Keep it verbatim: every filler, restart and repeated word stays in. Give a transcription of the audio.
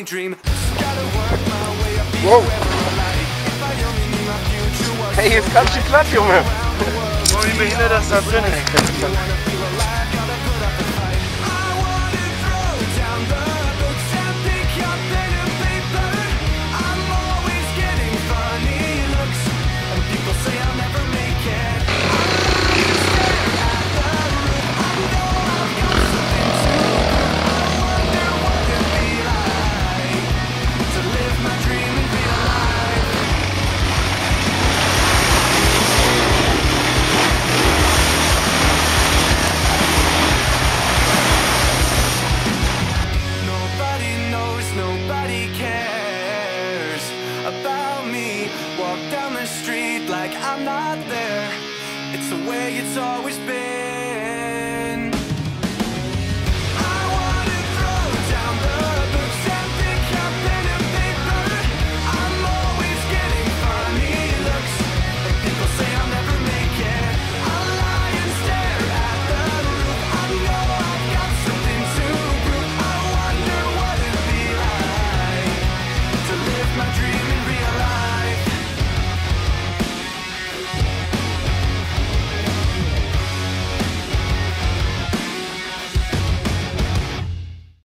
only dream. Wow. Hey, hier ist ganz schön glatt, Junge. So wie behindert das da drin ist. Walk down the street like I'm not there. It's the way it's always been.